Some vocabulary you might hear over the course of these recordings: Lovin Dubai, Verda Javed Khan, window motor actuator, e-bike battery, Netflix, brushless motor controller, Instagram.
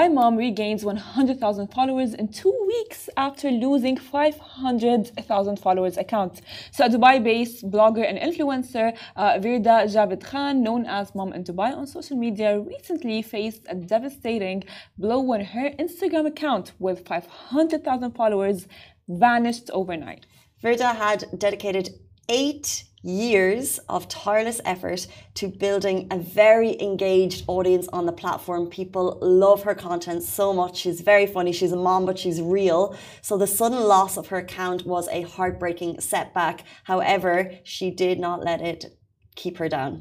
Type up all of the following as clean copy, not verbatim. My mom regains 100,000 followers in 2 weeks after losing 500,000 followers account. So a Dubai-based blogger and influencer, Verda Javed Khan, known as Mom in Dubai on social media, recently faced a devastating blow when her Instagram account with 500,000 followers vanished overnight. Verda had dedicated 8 years of tireless effort to building a very engaged audience on the platform. People love her content so much. She's very funny. She's a mom, but she's real. So the sudden loss of her account was a heartbreaking setback. However, she did not let it keep her down.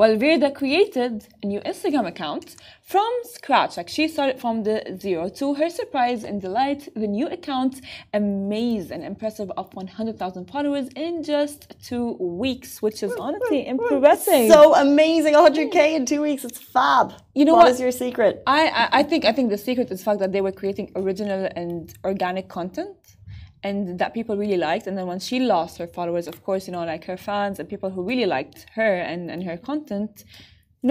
Well, Verda created a new Instagram account from scratch. Like, she started from the zero. To her surprise and delight, the new account amazed an impressive of 100,000 followers in just 2 weeks, which is honestly impressive. So amazing, 100K in 2 weeks. It's fab. You know what is your secret? I think the secret is the fact that they were creating original and organic content, and that people really liked. And then when she lost her followers, of course, you know, like her fans and people who really liked her and her content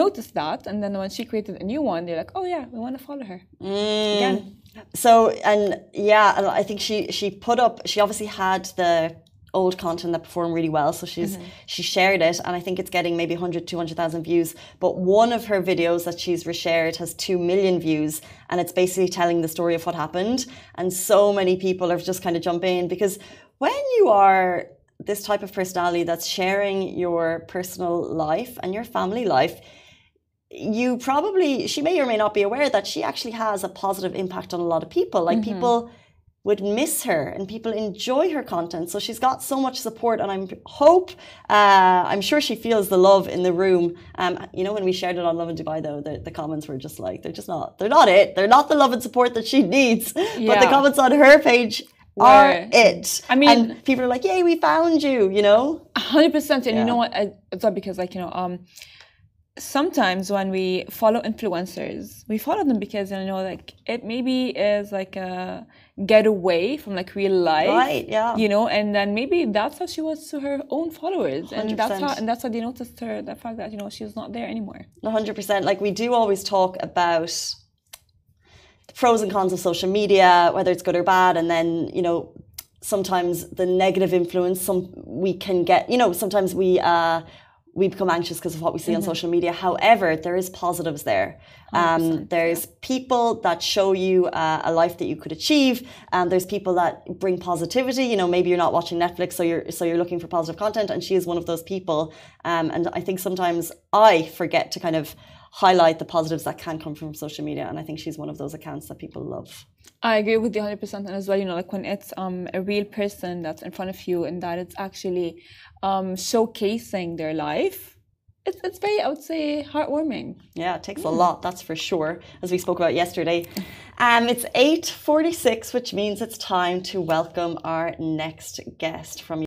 noticed that. And then when she created a new one, they're like, oh yeah, we want to follow her again. So, and yeah, I think she obviously had the old content that performed really well, so she shared it, and I think it's getting maybe 200,000 views. But one of her videos that she's reshared has 2 million views, and it's basically telling the story of what happened. And so many people are just kind of jumping in, because when you are this type of personality that's sharing your personal life and your family life, you probably, she may or may not be aware that she actually has a positive impact on a lot of people. Like, people would miss her and people enjoy her content. So she's got so much support, and I'm sure she feels the love in the room. You know, when we shared it on Lovin Dubai though, the comments were just like, they're not the love and support that she needs, but the comments on her page are it. I mean, and people are like, yay, we found you, you know? 100%. And you know what, it's not, because like, you know, sometimes when we follow influencers, we follow them because, you know, like, it maybe is like a getaway from like real life, right? Yeah, you know, and then maybe that's how she was to her own followers, 100%. and that's how they noticed her, the fact that, you know, she's not there anymore. 100%. Like, we do always talk about the pros and cons of social media, whether it's good or bad, and then, you know, sometimes the negative influence we can get. You know, sometimes we become anxious because of what we see on social media. However, there is positives there. There's people that show you a life that you could achieve. There's people that bring positivity. You know, maybe you're not watching Netflix, so you're looking for positive content, and she is one of those people. And I think sometimes I forget to kind of highlight the positives that can come from social media, and I think she's one of those accounts that people love. I agree with you 100%. And as well, you know, like, when it's a real person that's in front of you and that it's actually showcasing their life, it's very, I would say, heartwarming. Yeah, it takes a lot, that's for sure, as we spoke about yesterday. It's 8:46, which means it's time to welcome our next guest from